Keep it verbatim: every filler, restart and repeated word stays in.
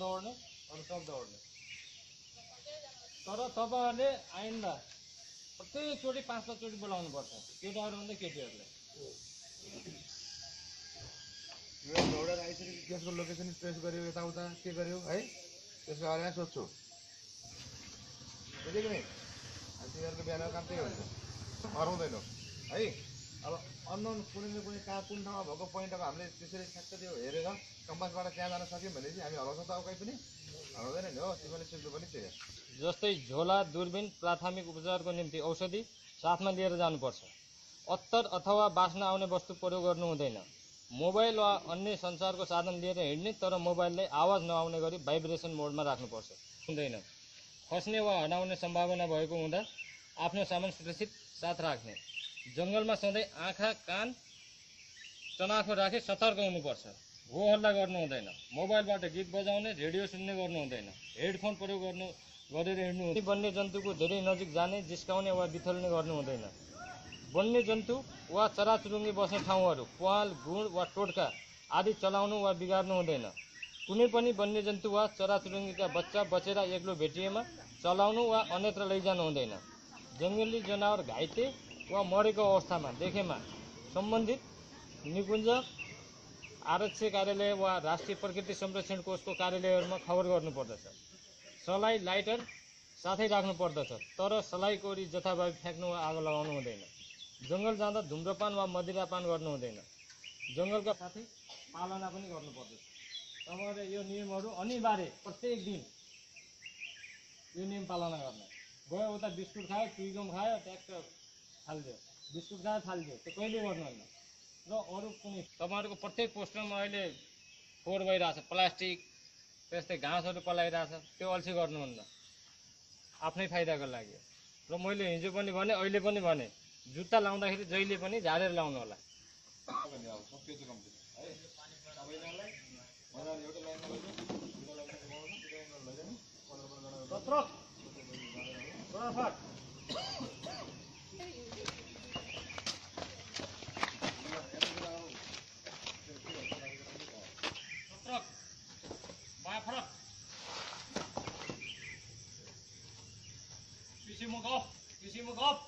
Doğru, ortam doğru. Sonra tabanı aynı. Bütün çocuk pasla çocuk bulanı varsa, bir doğru ne kediyorlar. Yine doğru da ayısı bir kez bu lokasyonu trace görüyor, yata uta, ki görüyor, ay, trace ağrıya soçu. Dedi ki mi? Antiler de bir ana kamte yapıyor. Arun dayı no, ay, ama onun kulüne kulüne kahkun daha, bak point daha, amle trace'e çekti diyor, yerega. Kampas var diye ana sakin bence. Hani arasında o kayıp ne? Arada ne? O sivan için duvar için. Jostey jola durbin prathmik उपचार को निम्ति औषधि साथमा लिएर जानुपर्छ। अत्तर अथवा बास्ना आउने वस्तु प्रयोग गर्नु हुँदैन। मोबाइल वा अन्य संचारको साधन लिएर हिँड्ने तर मोबाइललाई आवाज नआउने गरी भाइब्रेसन मोडमा राख्नुपर्छ। हुँदैन। खस्ने वा हटाउने सम्भावना भएको हुँदा आफ्नो सामान सुरक्षित साथ राख्ने। जंगलमा सधैं आँखा कान चनाखो राखे सतर्क हुनुपर्छ। वो हल्ला गर्नु हुँदैन मोबाइलबाट गीत बजाउने रेडियो सुन्ने गर्नु हुँदैन हेडफोन प्रयोग गर्नु गरेर हिँड्नु वन्य जन्तुको धेरै नजिक जाने जिस्काउने वा बिथोल्ने गर्नु हुँदैन वन्य जन्तु वा चराचुरुङ्गी बस्ने ठाउँहरू प्वाल गुँड वा टोटका आदि चलाउनु वा बिगार्नु हुँदैन कुनै पनि वन्य जन्तु वा चराचुरुङ्गीका बच्चा बचेरा एक्लो भेटिएमा चलाउनु वा अन्यत्र लैजानु हुँदैन जंगली जनावर घाइते वा मरेको अवस्थामा देखेमा सम्बन्धित निकुञ्ज आरक्षी कार्यालय वा राष्ट्रिय प्रकृति संरक्षण कोषको कार्यालयहरुमा खबर गर्नुपर्दछ सलाई लाइटर साथै राख्नु पर्दछ तर सलाईकोरी जथाभावी फ्याँक्नु वा आगो लगाउनु हुँदैन जंगल जाँदा धूम्रपान वा मदिरापान गर्नु हुँदैन जंगलका साथै पालना पनि गर्नुपर्दछ तपाईहरुले यो नियमहरु अनिवार्य प्रत्येक दिन यो नियम पालना गर्न गयो उता बिस्कुट खायो चुइगम खायो ट्याक्टर फाल्दियो बिस्कुट गाय फाल्दियो त्यो कहिले गर्नु हुँदैन र अरु कुनै तपाईहरुको प्रत्येक पोस्टरमा अहिले फोहोर भइराछ प्लास्टिक त्यस्तै घाँसहरु पलाइराछ त्यो अल्छी गर्नुहुन्न आफ्नै फाइदाको लागि र मैले हिजो पनि भने अहिले पनि भने जुत्ता लाउँदाखेरि जहिले पनि झारेर लाउनु होला Give him a go.